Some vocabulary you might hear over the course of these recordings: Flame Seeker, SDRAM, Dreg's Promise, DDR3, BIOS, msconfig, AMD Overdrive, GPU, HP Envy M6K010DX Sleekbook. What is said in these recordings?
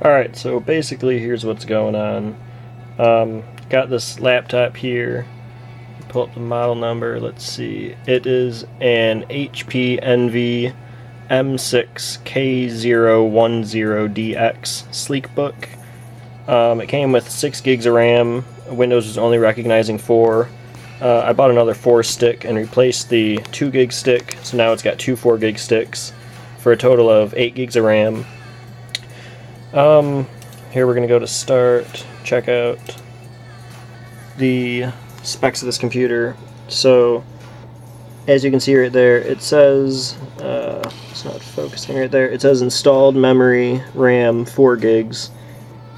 Alright, so basically here's what's going on. Got this laptop here. Pull up the model number, let's see. It is an HP Envy M6K010DX Sleekbook. It came with 6 gigs of RAM. Windows was only recognizing 4. I bought another 4 stick and replaced the 2 gig stick, so now it's got two 4 gig sticks for a total of 8 gigs of RAM. Here we're going to go to start, check out the specs of this computer. So as you can see right there, it says it's not focusing right there, it says installed memory RAM 4 gigs,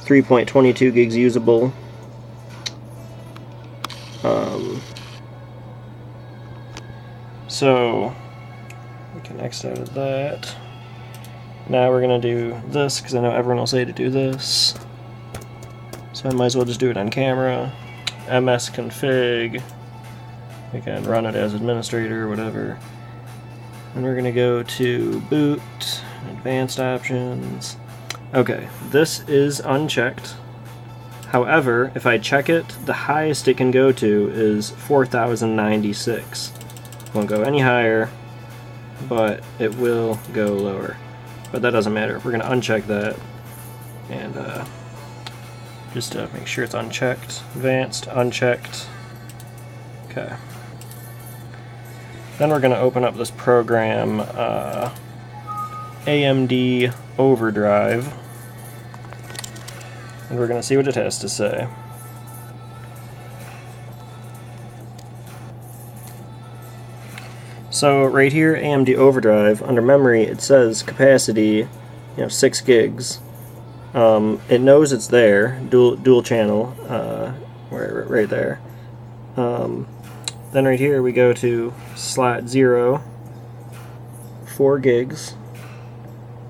3.22 gigs usable. So we can exit out of that. Now we're going to do this, because I know everyone will say to do this, so I might as well just do it on camera. msconfig, we can run it as administrator or whatever. And we're going to go to boot, advanced options. Okay, this is unchecked. However, if I check it, the highest it can go to is 4096. It won't go any higher, but it will go lower. But that doesn't matter. We're going to uncheck that, and just to make sure it's unchecked. Advanced, unchecked. Okay. Then we're going to open up this program, AMD Overdrive, and we're going to see what it has to say. So right here, AMD Overdrive, under memory, it says capacity, 6 gigs. It knows it's there, dual channel, right there. Then right here we go to slot 0, 4 gigs,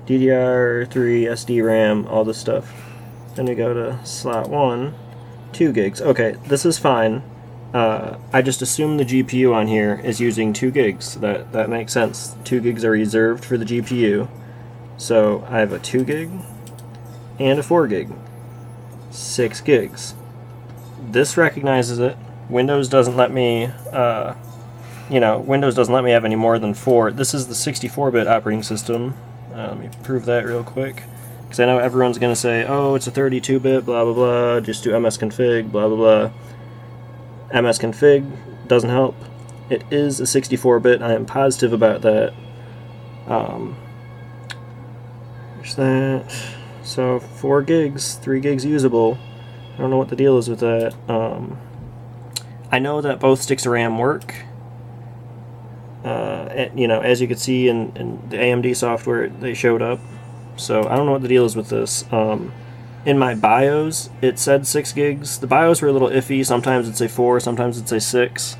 DDR3, SDRAM, all this stuff. Then we go to slot 1, 2 gigs. Okay, this is fine. I just assume the GPU on here is using 2 gigs. So that makes sense. 2 gigs are reserved for the GPU. So I have a 2 gig and a 4 gig. 6 gigs. This recognizes it. Windows doesn't let me, Windows doesn't let me have any more than 4. This is the 64-bit operating system. Let me prove that real quick, because I know everyone's going to say, oh, it's a 32-bit, blah, blah, blah, just do msconfig, blah, blah, blah. msconfig doesn't help. It is a 64-bit. I am positive about that. There's that. So 4 gigs, 3 gigs usable. I don't know what the deal is with that. I know that both sticks of RAM work. As you can see in the AMD software, they showed up. So I don't know what the deal is with this. In my BIOS, it said 6 gigs. The BIOS were a little iffy. Sometimes it'd say 4, sometimes it'd say 6.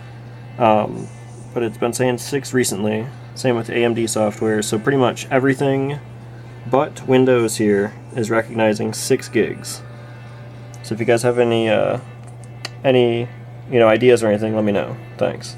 But it's been saying 6 recently. Same with AMD software. So pretty much everything but Windows here is recognizing 6 gigs. So if you guys have any ideas or anything, let me know. Thanks.